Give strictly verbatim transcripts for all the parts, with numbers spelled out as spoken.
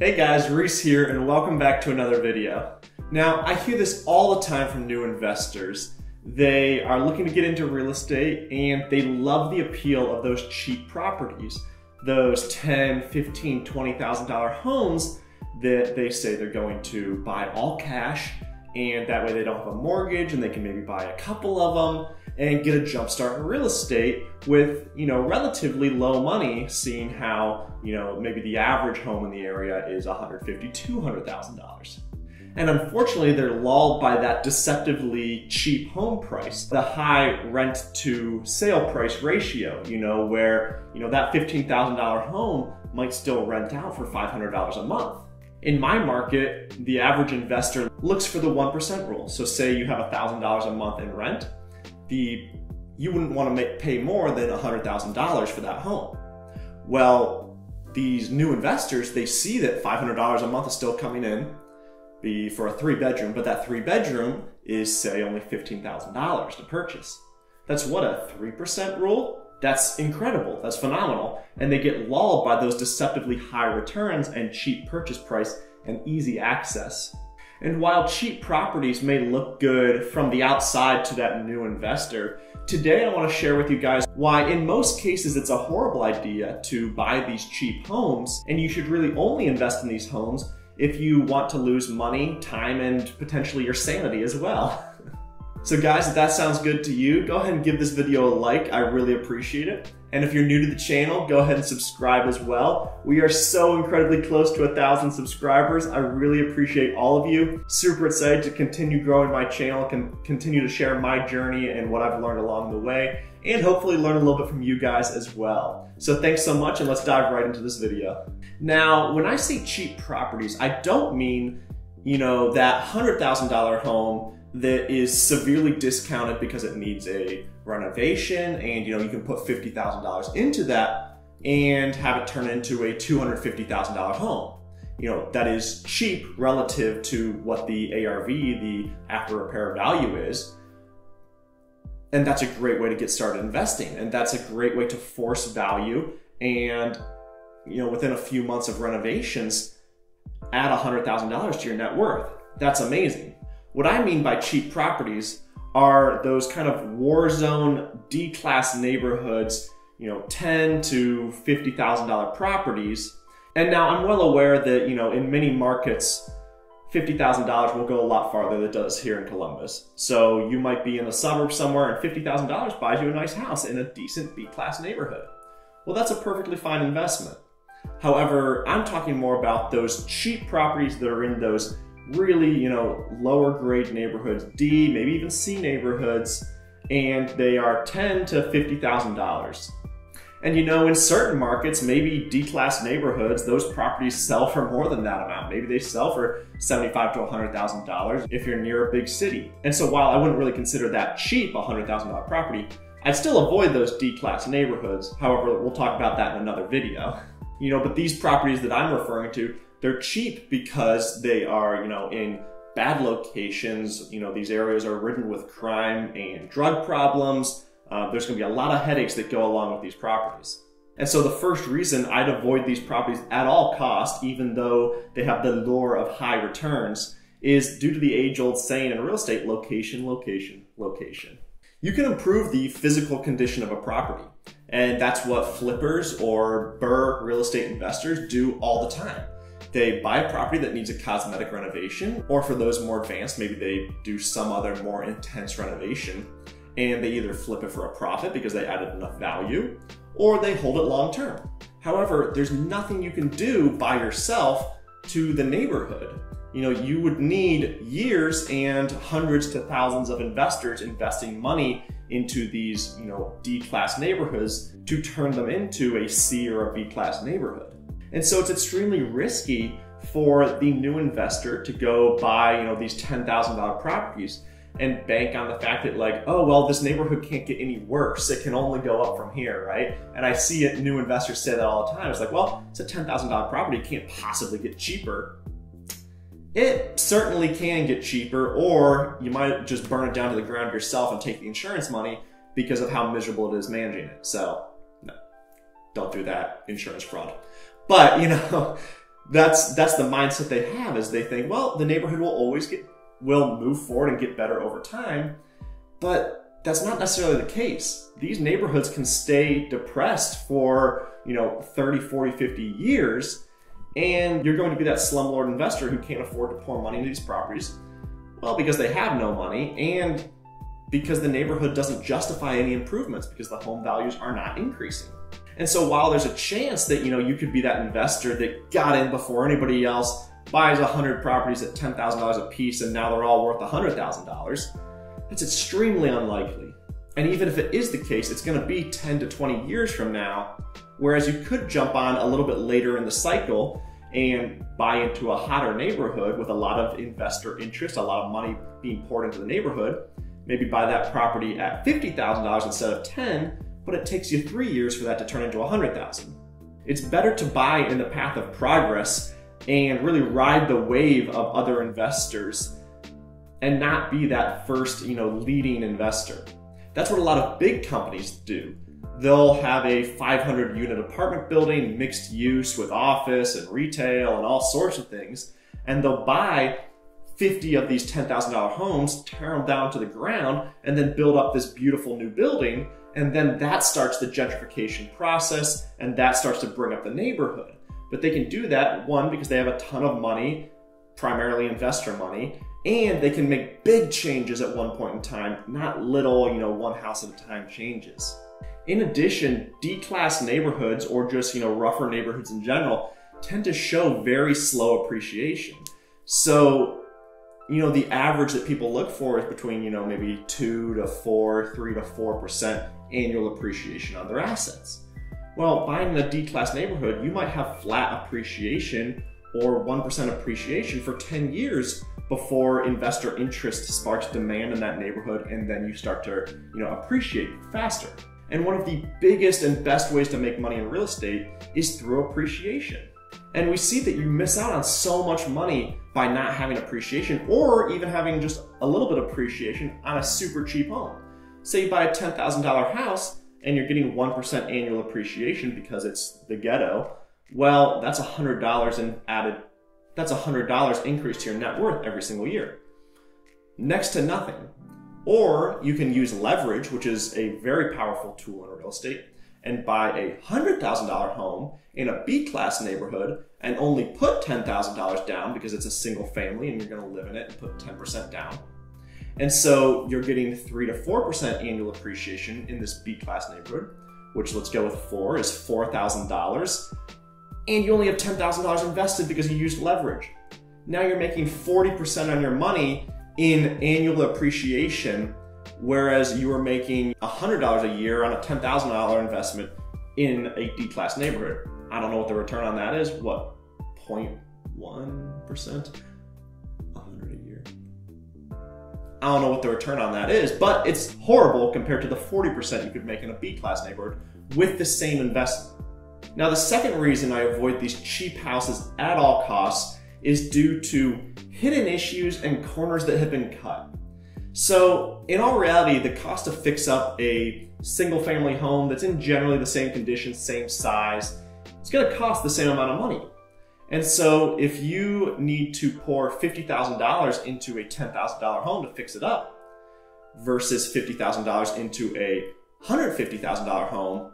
Hey guys, Reece here and welcome back to another video. Now, I hear this all the time from new investors. They are looking to get into real estate and they love the appeal of those cheap properties, those ten thousand dollars, fifteen thousand dollars, twenty thousand dollar homes that they say they're going to buy all cash, and that way they don't have a mortgage and they can maybe buy a couple of them and get a jump start in real estate with, you know, relatively low money, seeing how, you know, maybe the average home in the area is one hundred fifty thousand dollars, two hundred thousand dollars. And unfortunately, they're lulled by that deceptively cheap home price, the high rent to sale price ratio, you know, where, you know, that fifteen thousand dollar home might still rent out for five hundred dollars a month. In my market, the average investor looks for the one percent rule. So say you have one thousand dollars a month in rent, the you wouldn't want to make, pay more than one hundred thousand dollars for that home. Well, these new investors, they see that five hundred dollars a month is still coming in be for a three bedroom, but that three bedroom is, say, only fifteen thousand dollars to purchase. That's what, a three percent rule? That's incredible, that's phenomenal. And they get lulled by those deceptively high returns and cheap purchase price and easy access. And while cheap properties may look good from the outside to that new investor, today I want to share with you guys why in most cases it's a horrible idea to buy these cheap homes, and you should really only invest in these homes if you want to lose money, time, and potentially your sanity as well. So guys, if that sounds good to you, go ahead and give this video a like. I really appreciate it. And if you're new to the channel, go ahead and subscribe as well. We are so incredibly close to a thousand subscribers. I really appreciate all of you. Super excited to continue growing my channel, can continue to share my journey and what I've learned along the way, and hopefully learn a little bit from you guys as well. So thanks so much, and let's dive right into this video. Now, when I say cheap properties, I don't mean, you know, that one hundred thousand dollar home that is severely discounted because it needs a renovation, and you know, you can put fifty thousand dollars into that and have it turn into a two hundred fifty thousand dollar home. You know, that is cheap relative to what the A R V, the after repair value, is. And that's a great way to get started investing. And that's a great way to force value. And you know, within a few months of renovations, add one hundred thousand dollars to your net worth. That's amazing. What I mean by cheap properties are those kind of war zone D-class neighborhoods, you know, ten thousand dollars to fifty thousand dollar properties. And now I'm well aware that, you know, in many markets, fifty thousand dollars will go a lot farther than it does here in Columbus. So you might be in a suburb somewhere and fifty thousand dollars buys you a nice house in a decent B-class neighborhood. Well, that's a perfectly fine investment. However, I'm talking more about those cheap properties that are in those really, you know, lower grade neighborhoods, D, maybe even C neighborhoods, and they are ten thousand dollars to fifty thousand dollars. And you know, in certain markets, maybe D-class neighborhoods, those properties sell for more than that amount. Maybe they sell for seventy-five thousand dollars to one hundred thousand dollars if you're near a big city. And so while I wouldn't really consider that cheap, a one hundred thousand dollar property, I'd still avoid those D-class neighborhoods. However, we'll talk about that in another video. You know, but these properties that I'm referring to, they're cheap because they are, you know, in bad locations. You know, these areas are ridden with crime and drug problems. Uh, there's going to be a lot of headaches that go along with these properties. And so the first reason I'd avoid these properties at all costs, even though they have the lure of high returns, is due to the age-old saying in real estate, location, location, location. You can improve the physical condition of a property. And that's what flippers or B R R R R real estate investors do all the time. They buy a property that needs a cosmetic renovation, or for those more advanced, maybe they do some other more intense renovation, and they either flip it for a profit because they added enough value, or they hold it long term. However, there's nothing you can do by yourself to the neighborhood. You know, you would need years and hundreds to thousands of investors investing money into these, you know, D-class neighborhoods to turn them into a C or a B-class neighborhood. And so it's extremely risky for the new investor to go buy, you know, these ten thousand dollar properties and bank on the fact that, like, oh, well, this neighborhood can't get any worse. It can only go up from here, right? And I see it, new investors say that all the time. It's like, well, it's a ten thousand dollar property. It can't possibly get cheaper. It certainly can get cheaper, or you might just burn it down to the ground yourself and take the insurance money because of how miserable it is managing it. So no, don't do that. Insurance fraud. But, you know, that's that's the mindset they have, is they think, well, the neighborhood will always get, will move forward and get better over time. But that's not necessarily the case. These neighborhoods can stay depressed for, you know, thirty, forty, fifty years, and you're going to be that slumlord investor who can't afford to pour money into these properties. Well, because they have no money, and because the neighborhood doesn't justify any improvements because the home values are not increasing. And so while there's a chance that, you know, you could be that investor that got in before anybody else, buys one hundred properties at ten thousand dollars a piece, and now they're all worth one hundred thousand dollars, that's extremely unlikely. And even if it is the case, it's gonna be ten to twenty years from now, whereas you could jump on a little bit later in the cycle and buy into a hotter neighborhood with a lot of investor interest, a lot of money being poured into the neighborhood, maybe buy that property at fifty thousand dollars instead of ten, but it takes you three years for that to turn into one hundred thousand dollars. It's better to buy in the path of progress and really ride the wave of other investors and not be that first, you know, leading investor. That's what a lot of big companies do. They'll have a five hundred unit apartment building, mixed use with office and retail and all sorts of things, and they'll buy fifty of these ten thousand dollar homes, tear them down to the ground, and then build up this beautiful new building, and then that starts the gentrification process, and that starts to bring up the neighborhood. But they can do that, one, because they have a ton of money, primarily investor money, and they can make big changes at one point in time, not little, you know, one house at a time changes. In addition, D-class neighborhoods, or just, you know, rougher neighborhoods in general, tend to show very slow appreciation. So, you know, the average that people look for is between, you know, maybe two to four, three to four percent annual appreciation on their assets. Well, buying in a D-class neighborhood, you might have flat appreciation or one percent appreciation for ten years before investor interest sparks demand in that neighborhood, and then you start to, you know, appreciate faster. And one of the biggest and best ways to make money in real estate is through appreciation. And we see that you miss out on so much money by not having appreciation, or even having just a little bit of appreciation on a super cheap home. Say you buy a ten thousand dollar house and you're getting one percent annual appreciation because it's the ghetto. Well, that's one hundred dollars in added, that's one hundred dollars increase to your net worth every single year. Next to nothing. Or you can use leverage, which is a very powerful tool in real estate, and buy a one hundred thousand dollar home in a B-class neighborhood and only put ten thousand dollars down because it's a single family and you're gonna live in it, and put ten percent down. And so you're getting three to four percent annual appreciation in this B-class neighborhood, which, let's go with four, is four thousand dollars. And you only have ten thousand dollars invested because you used leverage. Now you're making forty percent on your money in annual appreciation, whereas you were making one hundred dollars a year on a ten thousand dollar investment in a D-class neighborhood. I don't know what the return on that is. What, zero point one percent? one hundred a year. I don't know what the return on that is, but it's horrible compared to the forty percent you could make in a B-class neighborhood with the same investment. Now, the second reason I avoid these cheap houses at all costs is due to hidden issues and corners that have been cut. So in all reality, the cost to fix up a single family home that's in generally the same condition, same size, it's gonna cost the same amount of money. And so if you need to pour fifty thousand dollars into a ten thousand dollar home to fix it up versus fifty thousand dollars into a one hundred fifty thousand dollar home,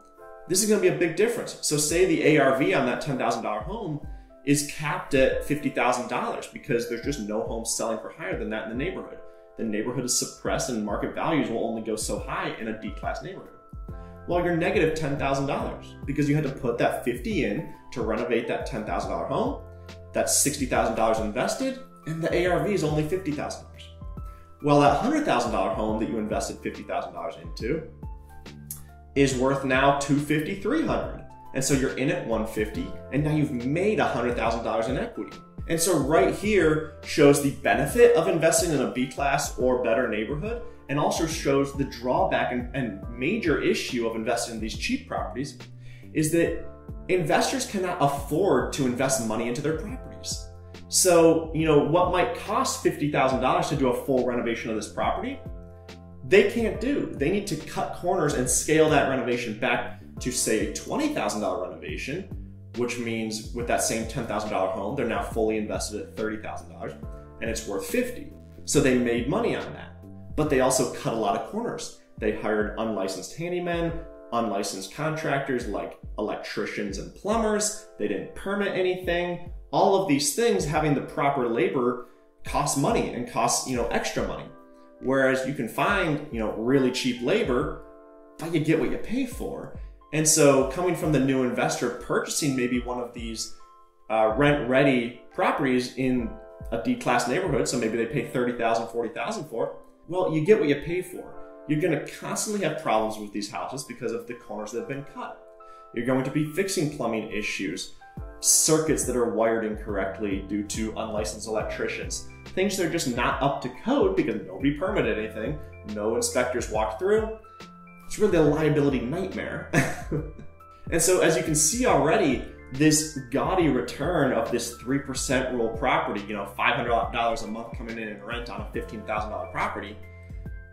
this is gonna be a big difference. So say the A R V on that ten thousand dollar home is capped at fifty thousand dollars because there's just no home selling for higher than that in the neighborhood. The neighborhood is suppressed and market values will only go so high in a D-class neighborhood. Well, you're negative ten thousand dollars because you had to put that fifty in to renovate that ten thousand dollar home. That's sixty thousand dollars invested, and the A R V is only fifty thousand dollars. Well, that one hundred thousand dollar home that you invested fifty thousand dollars into is worth now two hundred fifty thousand dollars, three hundred thousand dollars. And so you're in at one hundred fifty thousand dollars, and now you've made one hundred thousand dollars in equity. And so right here shows the benefit of investing in a B-class or better neighborhood, and also shows the drawback and, and major issue of investing in these cheap properties is that investors cannot afford to invest money into their properties. So, you know, what might cost fifty thousand dollars to do a full renovation of this property, they can't do. They need to cut corners and scale that renovation back to, say, a twenty thousand dollar renovation, which means with that same ten thousand dollar home, they're now fully invested at thirty thousand dollars and it's worth fifty thousand dollars. So they made money on that, but they also cut a lot of corners. They hired unlicensed handymen, unlicensed contractors like electricians and plumbers. They didn't permit anything. All of these things, having the proper labor costs money and costs, you know, extra money. Whereas you can find, you know, really cheap labor, but you get what you pay for. And so coming from the new investor purchasing maybe one of these uh, rent-ready properties in a D-class neighborhood, so maybe they pay thirty thousand dollars, forty thousand dollars for it, well, you get what you pay for. You're going to constantly have problems with these houses because of the corners that have been cut. You're going to be fixing plumbing issues, circuits that are wired incorrectly due to unlicensed electricians, things that are just not up to code because nobody permitted anything, no inspectors walked through. It's really a liability nightmare. And so as you can see already, this gaudy return of this three percent rule property, you know, five hundred dollars a month coming in and rent on a fifteen thousand dollar property,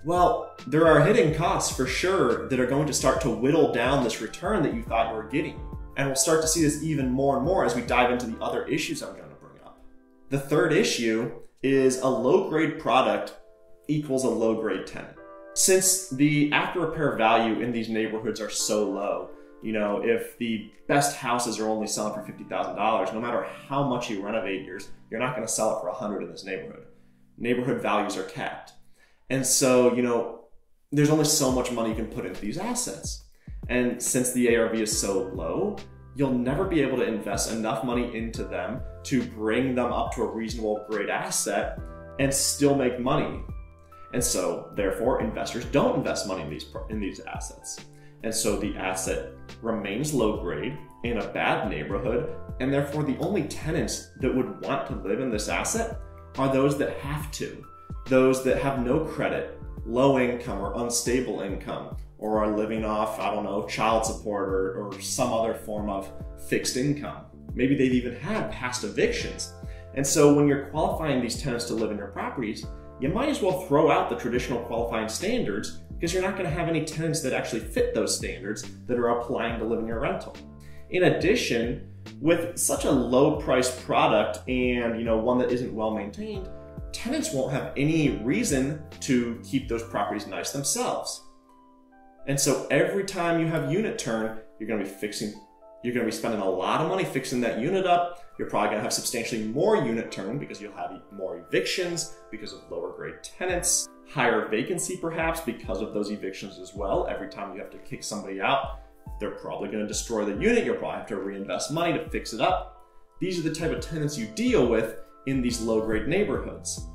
well, there are hidden costs for sure that are going to start to whittle down this return that you thought you were getting. And we'll start to see this even more and more as we dive into the other issues I'm going to bring up. The third issue is a low-grade product equals a low-grade tenant. Since the after-repair value in these neighborhoods are so low, you know, if the best houses are only selling for fifty thousand dollars, no matter how much you renovate yours, you're not going to sell it for one hundred in this neighborhood. Neighborhood values are capped. And so, you know, there's only so much money you can put into these assets. And since the A R V is so low, you'll never be able to invest enough money into them to bring them up to a reasonable grade asset and still make money. And so, therefore, investors don't invest money in these, in these assets. And so the asset remains low grade in a bad neighborhood, and therefore the only tenants that would want to live in this asset are those that have to, those that have no credit, low income or unstable income, or are living off, I don't know, child support or, or some other form of fixed income. Maybe they've even had past evictions. And so when you're qualifying these tenants to live in your properties, you might as well throw out the traditional qualifying standards because you're not going to have any tenants that actually fit those standards that are applying to live in your rental. In addition, with such a low-priced product and, you know, one that isn't well-maintained, tenants won't have any reason to keep those properties nice themselves. And so every time you have unit turn, you're going to be fixing, you're going to be spending a lot of money fixing that unit up. You're probably going to have substantially more unit turn because you'll have more evictions because of lower grade tenants, higher vacancy perhaps because of those evictions as well. Every time you have to kick somebody out, they're probably going to destroy the unit. You'll probably have to reinvest money to fix it up. These are the type of tenants you deal with in these low grade neighborhoods.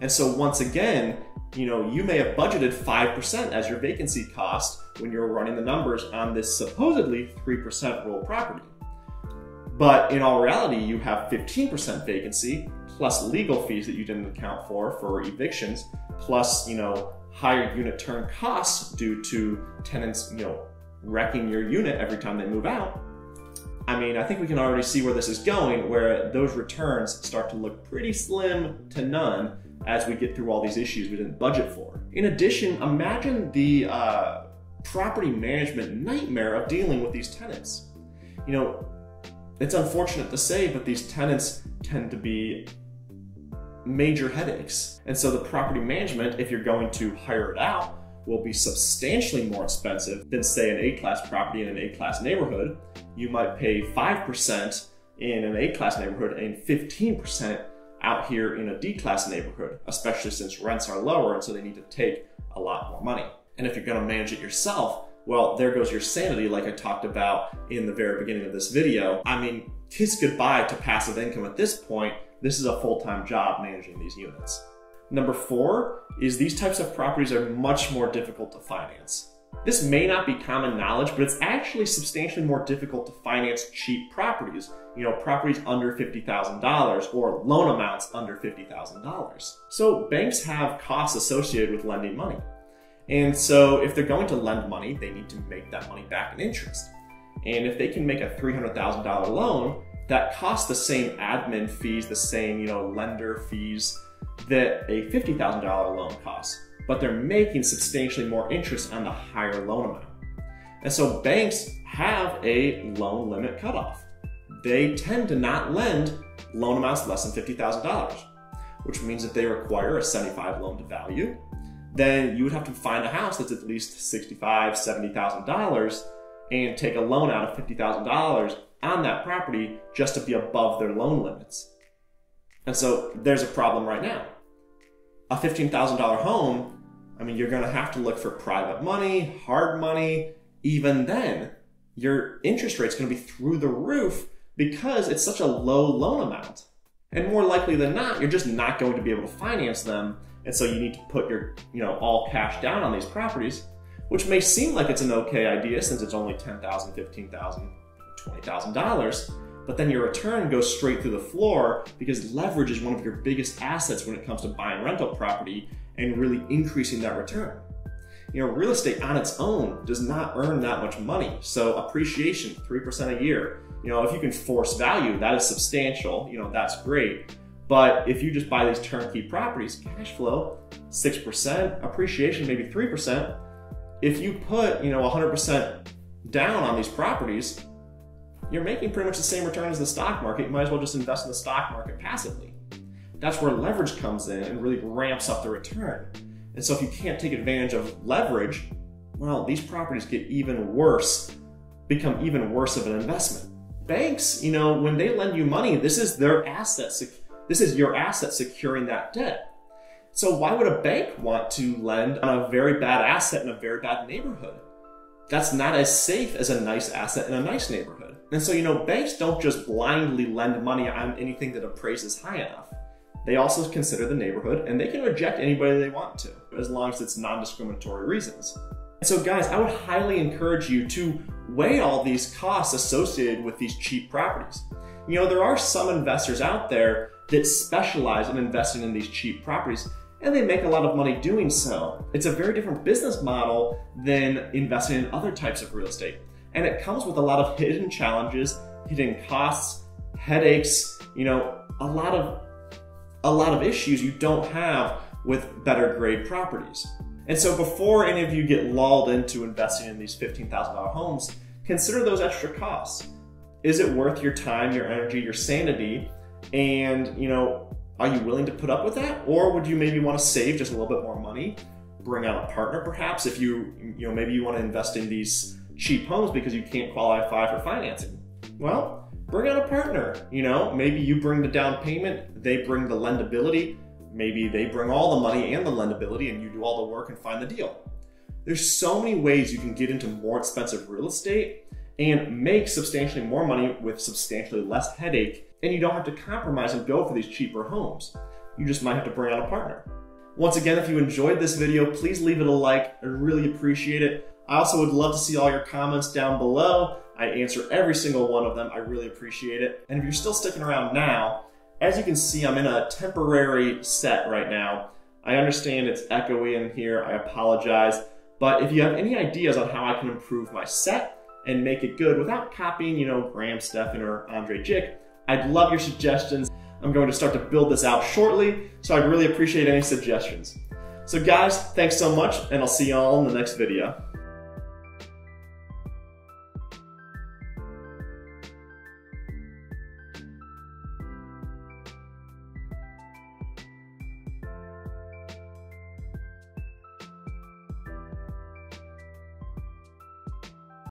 And so once again, you know, you may have budgeted five percent as your vacancy cost when you're running the numbers on this supposedly three percent rural property. But in all reality, you have fifteen percent vacancy plus legal fees that you didn't account for for evictions, plus, you know, higher unit turn costs due to tenants, you know, wrecking your unit every time they move out. I mean, I think we can already see where this is going, where those returns start to look pretty slim to none as we get through all these issues we didn't budget for. In addition, imagine the uh, property management nightmare of dealing with these tenants. You know, it's unfortunate to say, but these tenants tend to be major headaches. And so the property management, if you're going to hire it out, will be substantially more expensive than, say, an A-class property in an A-class neighborhood. You might pay five percent in an A-class neighborhood and fifteen percent out here in a D-class neighborhood, especially since rents are lower and so they need to take a lot more money. And if you're going to manage it yourself, well, there goes your sanity like I talked about in the very beginning of this video. I mean, kiss goodbye to passive income at this point. This is a full-time job managing these units. Number four is these types of properties are much more difficult to finance. This may not be common knowledge, but it's actually substantially more difficult to finance cheap properties, you know, properties under fifty thousand dollars or loan amounts under fifty thousand dollars. So banks have costs associated with lending money. And so if they're going to lend money, they need to make that money back in interest. And if they can make a three hundred thousand dollar loan, that costs the same admin fees, the same, you know, lender fees that a fifty thousand dollar loan costs, but they're making substantially more interest on the higher loan amount. And so banks have a loan limit cutoff. They tend to not lend loan amounts less than fifty thousand dollars, which means if they require a seventy-five loan to value, then you would have to find a house that's at least sixty-five thousand, seventy thousand dollars and take a loan out of fifty thousand dollars on that property just to be above their loan limits. And so there's a problem right now. A fifteen thousand dollar home, I mean, you're gonna have to look for private money, hard money. Even then, your interest rate's gonna be through the roof because it's such a low loan amount. And more likely than not, you're just not going to be able to finance them. And so you need to put your, you know, all cash down on these properties, which may seem like it's an okay idea since it's only ten thousand dollars, fifteen thousand dollars, twenty thousand dollars, but then your return goes straight through the floor because leverage is one of your biggest assets when it comes to buying rental property and really increasing that return. You know, real estate on its own does not earn that much money. So appreciation, three percent a year. You know, if you can force value, that is substantial, you know, that's great. But if you just buy these turnkey properties, cash flow, six percent, appreciation, maybe three percent. If you put, you know, one hundred percent down on these properties, you're making pretty much the same return as the stock market. You might as well just invest in the stock market passively. That's where leverage comes in and really ramps up the return. And so if you can't take advantage of leverage, well, these properties get even worse, become even worse of an investment. Banks, you know, when they lend you money, this is their asset security. This is your asset securing that debt. So why would a bank want to lend on a very bad asset in a very bad neighborhood? That's not as safe as a nice asset in a nice neighborhood. And so, you know, banks don't just blindly lend money on anything that appraises high enough. They also consider the neighborhood and they can reject anybody they want to, as long as it's non-discriminatory reasons. And so guys, I would highly encourage you to weigh all these costs associated with these cheap properties. You know, there are some investors out there that specialize in investing in these cheap properties, and they make a lot of money doing so. It's a very different business model than investing in other types of real estate. And it comes with a lot of hidden challenges, hidden costs, headaches, you know, a lot of, a lot of issues you don't have with better grade properties. And so before any of you get lulled into investing in these fifteen thousand dollar homes, consider those extra costs. Is it worth your time, your energy, your sanity? And, you know, are you willing to put up with that? Or would you maybe want to save just a little bit more money, bring on a partner perhaps, if you, you know, maybe you want to invest in these cheap homes because you can't qualify for financing. Well, bring on a partner, you know, maybe you bring the down payment, they bring the lendability, maybe they bring all the money and the lendability and you do all the work and find the deal. There's so many ways you can get into more expensive real estate and make substantially more money with substantially less headache. And you don't have to compromise and go for these cheaper homes. You just might have to bring out a partner. Once again, if you enjoyed this video, please leave it a like. I really appreciate it. I also would love to see all your comments down below. I answer every single one of them. I really appreciate it. And if you're still sticking around now, as you can see, I'm in a temporary set right now. I understand it's echoey in here. I apologize. But if you have any ideas on how I can improve my set and make it good without copying, you know, Graham Stephan or Andre Jick, I'd love your suggestions. I'm going to start to build this out shortly, so I'd really appreciate any suggestions. So guys, thanks so much, and I'll see y'all in the next video.